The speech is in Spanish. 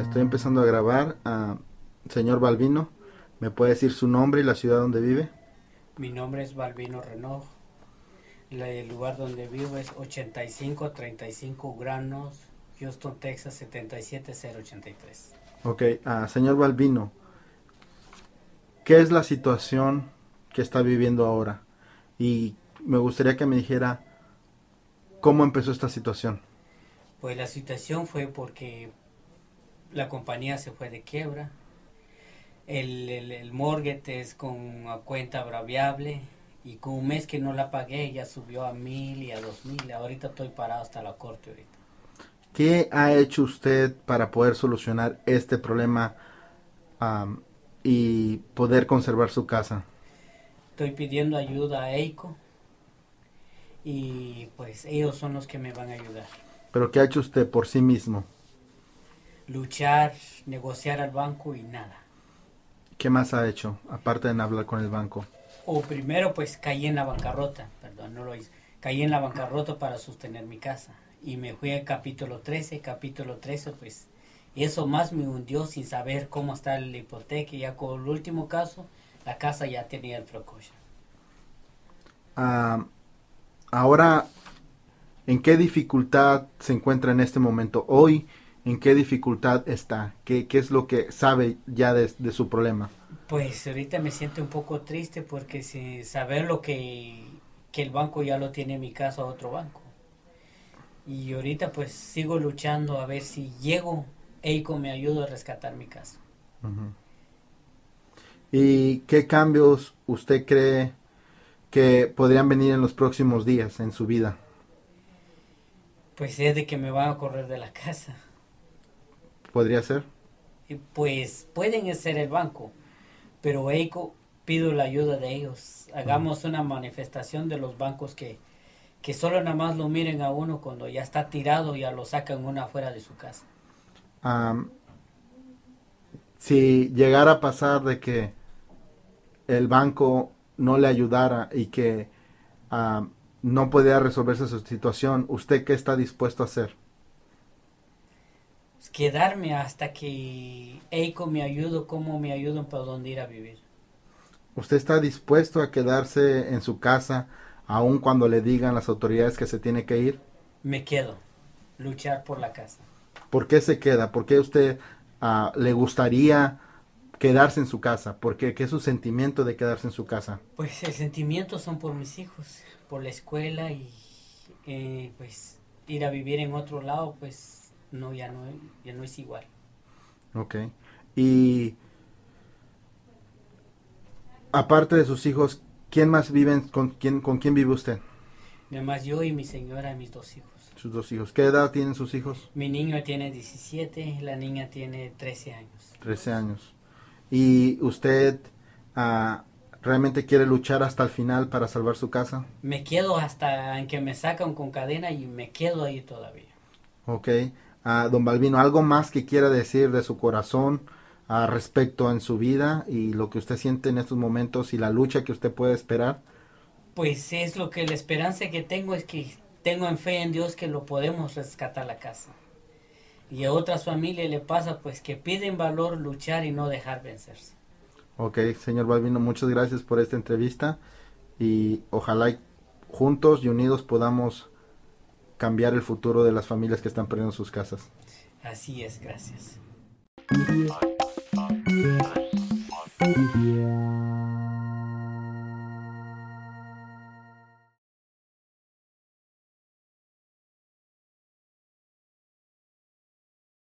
Estoy empezando a grabar. Señor Balbino, ¿me puede decir su nombre y la ciudad donde vive? Mi nombre es Balbino Renoj. El lugar donde vivo es 8535 Granos, Houston, Texas 77083. Ok, señor Balbino, ¿qué es la situación que está viviendo ahora? Y me gustaría que me dijera cómo empezó esta situación. Pues la situación fue porque la compañía se fue de quiebra. El mortgage es con una cuenta variable y con un mes que no la pagué ya subió a 1000 y a 2000. Ahorita estoy parado hasta la corte ahorita. ¿Qué ha hecho usted para poder solucionar este problema y poder conservar su casa? Estoy pidiendo ayuda a EICO y pues ellos son los que me van a ayudar. ¿Pero qué ha hecho usted por sí mismo? Luchar, negociar al banco y nada. ¿Qué más ha hecho aparte de hablar con el banco? O primero pues caí en la bancarrota, perdón, no lo hice. Caí en la bancarrota para sostener mi casa. Y me fui al capítulo 13, pues eso más me hundió sin saber cómo está la hipoteca. Y ya con el último caso, la casa ya tenía el foreclosure. Ahora, ¿en qué dificultad se encuentra en este momento? Hoy, ¿en qué dificultad está? ¿Qué es lo que sabe ya de su problema? Pues ahorita me siento un poco triste porque sin saber lo que el banco ya lo tiene en mi casa a otro banco. Y ahorita pues sigo luchando a ver si llego, EICO me ayuda a rescatar mi casa. ¿Y qué cambios usted cree que podrían venir en los próximos días en su vida? Pues es de que me van a correr de la casa. ¿Podría ser? Pues pueden ser el banco, pero EICO pido la ayuda de ellos. Hagamos una manifestación de los bancos que solo nada más lo miren a uno cuando ya está tirado, ya lo sacan uno afuera de su casa. Si llegara a pasar de que el banco no le ayudara y que no pudiera resolverse su situación, ¿usted qué está dispuesto a hacer? Es quedarme hasta que EICO me ayude, cómo me ayudan, para dónde ir a vivir. ¿Usted está dispuesto a quedarse en su casa aun cuando le digan las autoridades que se tiene que ir? Me quedo, luchar por la casa. ¿Por qué se queda? ¿Por qué usted le gustaría quedarse en su casa? ¿Por qué? ¿Qué es su sentimiento de quedarse en su casa? Pues el sentimiento son por mis hijos, por la escuela y pues ir a vivir en otro lado, pues no, ya no es igual. Ok, y aparte de sus hijos, ¿quién más vive? ¿Con quién vive usted? Nada más yo y mi señora y mis dos hijos. Sus dos hijos. ¿Qué edad tienen sus hijos? Mi niño tiene 17, la niña tiene 13 años. 13 años. ¿Y usted realmente quiere luchar hasta el final para salvar su casa? Me quedo hasta en que me sacan con cadena y me quedo ahí todavía. Ok. Don Balbino, ¿algo más que quiera decir de su corazón respecto en su vida y lo que usted siente en estos momentos y la lucha que usted puede esperar? Pues es lo que la esperanza que tengo es que tengo en fe en Dios que lo podemos rescatar la casa. Y a otras familias le pasa pues que piden valor, luchar y no dejar vencerse. Ok, señor Balbino, muchas gracias por esta entrevista y ojalá juntos y unidos podamos cambiar el futuro de las familias que están perdiendo sus casas. Así es, gracias. Yeah.